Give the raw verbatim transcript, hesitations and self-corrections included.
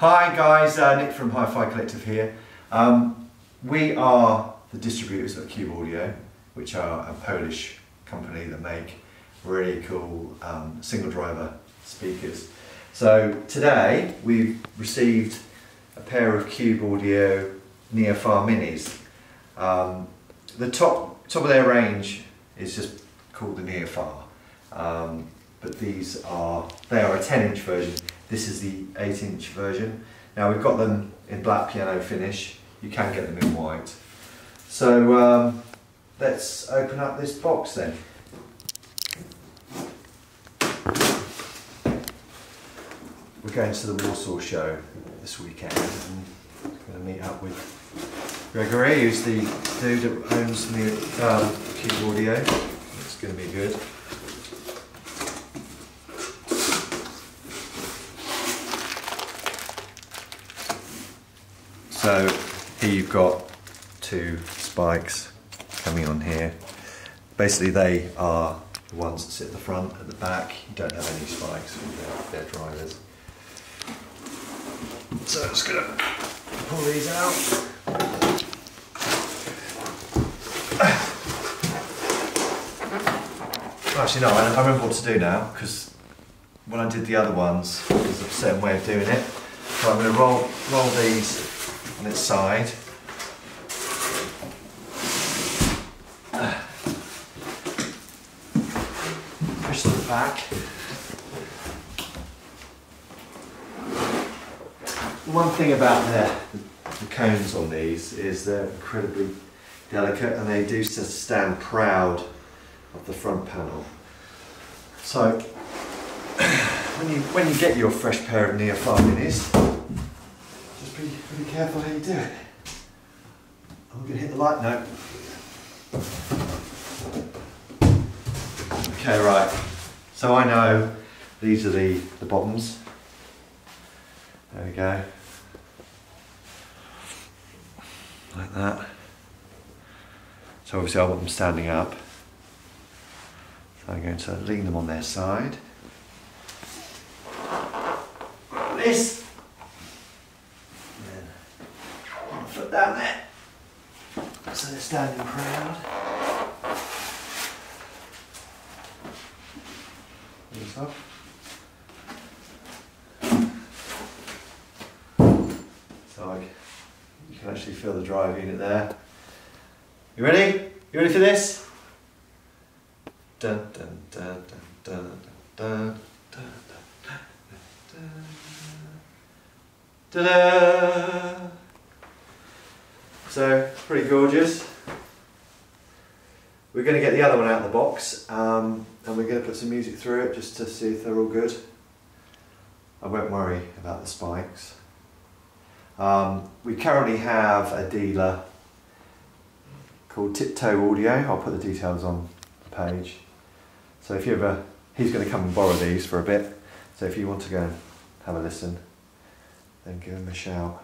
Hi guys, uh, Nick from HiFi Collective here. Um, we are the distributors of Cube Audio, which are a Polish company that make really cool um, single driver speakers. So today we've received a pair of Cube Audio Nenuphar Minis. Um, the top, top of their range is just called the Nenuphar, um, but these are, they are a ten inch version. This is the eight inch version. Now we've got them in black piano finish. You can get them in white. So um, let's open up this box then. We're going to the Warsaw Show this weekend. I'm going to meet up with Gregory, who's the dude that owns me, um, Cube Audio. It's going to be good. So here you've got two spikes coming on here. Basically they are the ones that sit at the front, at the back. You don't have any spikes, they're, they're drivers. So I'm just going to pull these out. Actually no, I remember what to do now, because when I did the other ones, there's a certain way of doing it. So I'm going to roll, roll these on its side. Push them back. One thing about the, the cones on these is they're incredibly delicate and they do stand proud of the front panel. So when you, when you get your fresh pair of Nenuphar Minis, be, be careful how you do it. I'm going to hit the light note. Okay, right. So I know these are the, the bottoms. There we go. Like that. So obviously I want them standing up. So I'm going to lean them on their side. Like this. Down there, so they're standing proud. These up. So I, you can actually feel the drive unit there. You ready? You ready for this? Dun dun dun dun dun dun dun dun dun dun. So, pretty gorgeous. We're going to get the other one out of the box um, and we're going to put some music through it just to see if they're all good. I won't worry about the spikes. Um, we currently have a dealer called Tiptoe Audio. I'll put the details on the page. So if you ever, he's going to come and borrow these for a bit. So if you want to go and have a listen, then give him a shout.